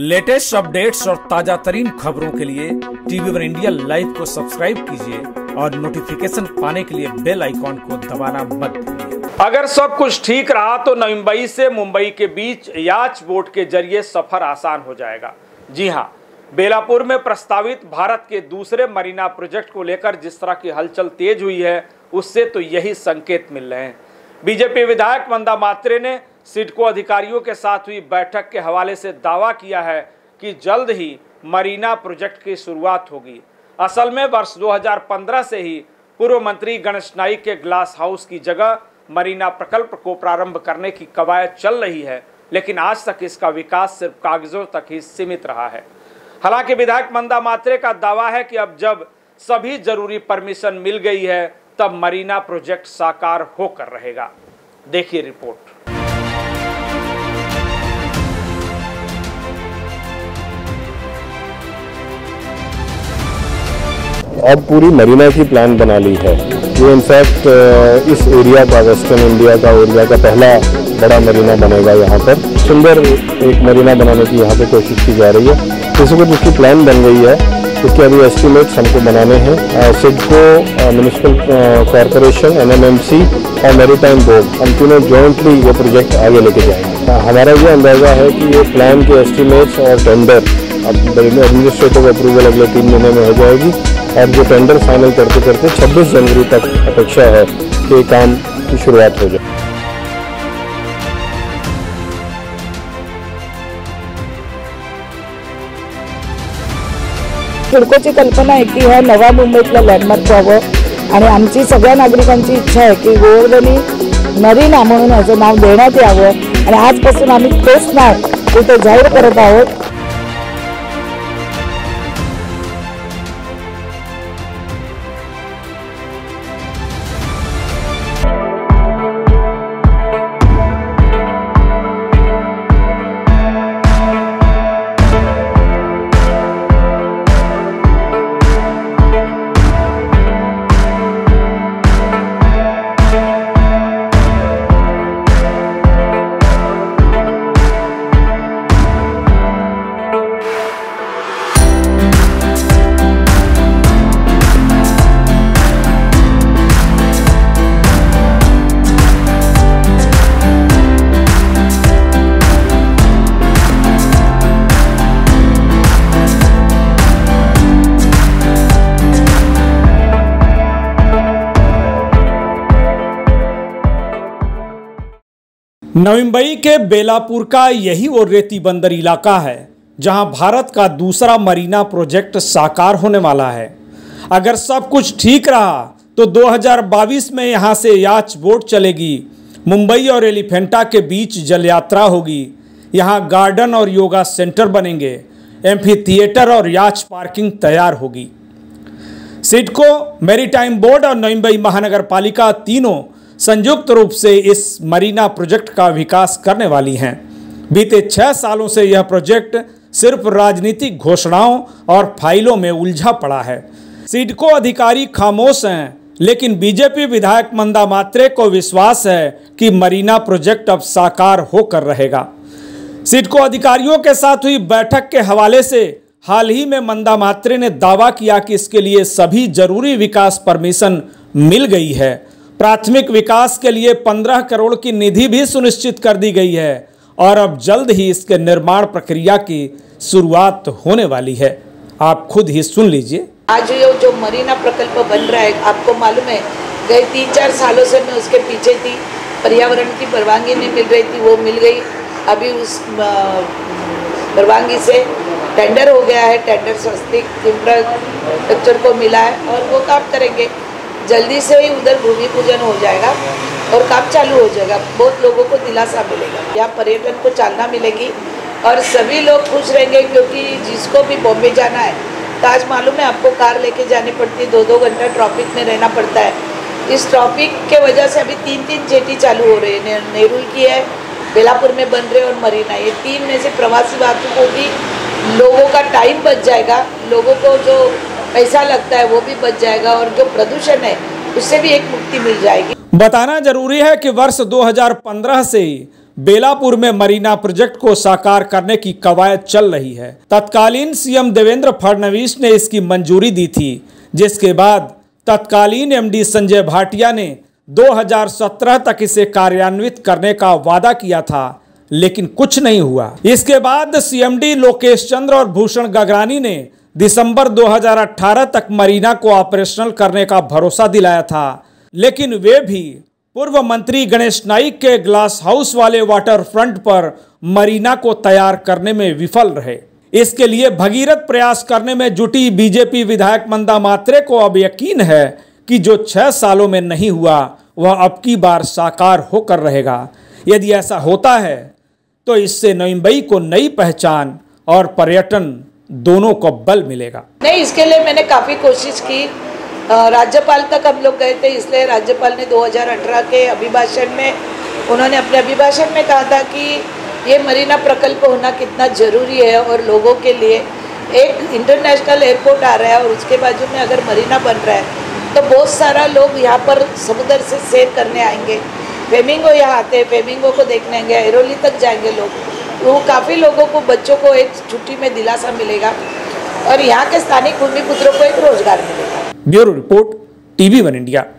Latest updates और ताजा तरीन खबरों के लिए TV1 इंडिया लाइव को सब्सक्राइब कीजिए और नोटिफिकेशन पाने के लिए बेल आइकॉन को दबाना मत भूलिए। अगर सब कुछ ठीक रहा तो नवी मुंबई से मुंबई के बीच याच बोट के जरिए सफर आसान हो जाएगा। जी हां, बेलापुर में प्रस्तावित भारत के दूसरे मरीना प्रोजेक्ट को लेकर जिस तरह की हलचल तेज हुई है, उससे तो यही संकेत मिल रहे हैं। बीजेपी विधायक मंदा म्हात्रे ने सिडको अधिकारियों के साथ हुई बैठक के हवाले से दावा किया है कि जल्द ही मरीना प्रोजेक्ट की शुरुआत होगी। असल में वर्ष 2015 से ही पूर्व मंत्री गणेश नाइक के ग्लास हाउस की जगह मरीना प्रकल्प को प्रारंभ करने की कवायद चल रही है, लेकिन आज तक इसका विकास सिर्फ कागजों तक ही सीमित रहा है। हालांकि विधायक मंदा म्हात्रे का दावा है कि अब जब सभी जरूरी परमिशन मिल गई है, तब मरीना प्रोजेक्ट साकार होकर रहेगा। देखिए रिपोर्ट। अब पूरी मरीना की प्लान बना ली है। ये इनफैक्ट इस एरिया का, वेस्टर्न इंडिया का एरिया का पहला बड़ा मरीना बनेगा। यहाँ पर सुंदर एक मरीना बनाने की यहाँ पे कोशिश की जा रही है। जैसे कुछ इसकी प्लान बन गई है, इसके अभी एस्टिमेट्स हमको बनाने हैं। सिडको, म्यूनिसिपल कॉरपोरेशन, NMMC और मैरीटाइम बोर्ड, हम तीनों जॉइंटली ये प्रोजेक्ट आगे लेके जाएंगे। हमारा ये अंदाज़ा है कि ये प्लान के एस्टिमेट्स और टेंडर अब एडमिनिस्ट्रेटिव अप्रूवल अगले 3 महीने में हो जाएगी और जो टेंडर फाइनल करते करते 26 जनवरी तक अपेक्षा है कि काम की शुरुआत हो जाए। सिडकोची कल्पना है की हा नवा मुंबईतला लँडमार्क व्हावं आणि आमची सगळ्या नागरिकांची इच्छा आहे की गोवर्धनी मरीना म्हणून याचं नाव देण्यात यावं आणि आजपासून आम्ही तेच नाव तिथे जाहीर करत आहोत। नवी मुंबई के बेलापुर का यही वो रेती बंदर इलाका है जहां भारत का दूसरा मरीना प्रोजेक्ट साकार होने वाला है। अगर सब कुछ ठीक रहा तो 2022 में यहां से याच बोट चलेगी। मुंबई और एलिफेंटा के बीच जल यात्रा होगी। यहां गार्डन और योगा सेंटर बनेंगे। एम्फी थिएटर और याच पार्किंग तैयार होगी। सिडको, मैरीटाइम बोर्ड और नवी मुंबई महानगर पालिका तीनों संयुक्त रूप से इस मरीना प्रोजेक्ट का विकास करने वाली हैं। बीते 6 सालों से यह प्रोजेक्ट सिर्फ राजनीतिक घोषणाओं और फाइलों में उलझा पड़ा है। सिडको अधिकारी खामोश हैं, लेकिन बीजेपी विधायक मंदा म्हात्रे को विश्वास है कि मरीना प्रोजेक्ट अब साकार होकर रहेगा। सिडको अधिकारियों के साथ हुई बैठक के हवाले से हाल ही में मंदा म्हात्रे ने दावा किया कि इसके लिए सभी जरूरी विकास परमिशन मिल गई है। प्राथमिक विकास के लिए 15 करोड़ की निधि भी सुनिश्चित कर दी गई है और अब जल्द ही इसके निर्माण प्रक्रिया की शुरुआत होने वाली है। आप खुद ही सुन लीजिए। आज ये जो मरीना प्रकल्प बन रहा है, आपको मालूम है गए 3-4 सालों से मैं उसके पीछे थी। पर्यावरण की परवानगी नहीं मिल रही थी, वो मिल गई। अभी उस परवानगी से टेंडर हो गया है। टेंडर स्वस्तिक सिमर स्ट्रक्चर को मिला है और वो काम करेंगे। जल्दी से ही उधर भूमि पूजन हो जाएगा और काम चालू हो जाएगा। बहुत लोगों को दिलासा मिलेगा, यहाँ पर्यटन को चालना मिलेगी और सभी लोग खुश रहेंगे, क्योंकि जिसको भी बॉम्बे जाना है तो आज मालूम है आपको कार लेके जानी पड़ती है, 2-2 घंटा ट्रैफिक में रहना पड़ता है। इस ट्रैफिक के वजह से अभी 3-3 जेटी चालू हो रही है। नेरुल की है, बेलापुर में बन रहे और मरीना, ये 3 में से प्रवासी वाहतों को भी लोगों का टाइम बच जाएगा, लोगों को जो पैसा लगता है वो भी बच जाएगा और जो प्रदूषण है उससे भी एक मुक्ति मिल जाएगी। बताना जरूरी है कि वर्ष 2015 से ही बेलापुर में मरीना प्रोजेक्ट को साकार करने की कवायद चल रही है। तत्कालीन सीएम देवेंद्र फडणवीस ने इसकी मंजूरी दी थी, जिसके बाद तत्कालीन एमडी संजय भाटिया ने 2017 तक इसे कार्यान्वित करने का वादा किया था, लेकिन कुछ नहीं हुआ। इसके बाद सीएमडी लोकेश चंद्र और भूषण गगरानी ने दिसंबर 2018 तक मरीना को ऑपरेशनल करने का भरोसा दिलाया था, लेकिन वे भी पूर्व मंत्री गणेश नाइक के ग्लास हाउस वाले वाटर फ्रंट पर मरीना को तैयार करने में विफल रहे। इसके लिए भगीरथ प्रयास करने में जुटी बीजेपी विधायक मंदा म्हात्रे को अब यकीन है कि जो 6 सालों में नहीं हुआ वह अब की बार साकार होकर रहेगा। यदि ऐसा होता है तो इससे नवी मुंबई को नई पहचान और पर्यटन दोनों को बल मिलेगा। नहीं, इसके लिए मैंने काफ़ी कोशिश की, राज्यपाल तक हम लोग गए थे, इसलिए राज्यपाल ने 2018 के अभिभाषण में उन्होंने अपने अभिभाषण में कहा था कि ये मरीना प्रकल्प होना कितना ज़रूरी है और लोगों के लिए एक इंटरनेशनल एयरपोर्ट आ रहा है और उसके बाजू में अगर मरीना बन रहा है तो बहुत सारा लोग यहाँ पर समुद्र से सैर करने आएंगे, फ्लेमिंगो यहाँ आते हैं, फ्लेमिंगो को देखने आएंगे, ऐरोली तक जाएंगे लोग, वो काफ़ी लोगों को बच्चों को एक छुट्टी में दिलासा मिलेगा और यहाँ के स्थानीय भूमिपुत्रों को एक रोजगार मिलेगा। Bureau report, TV one India.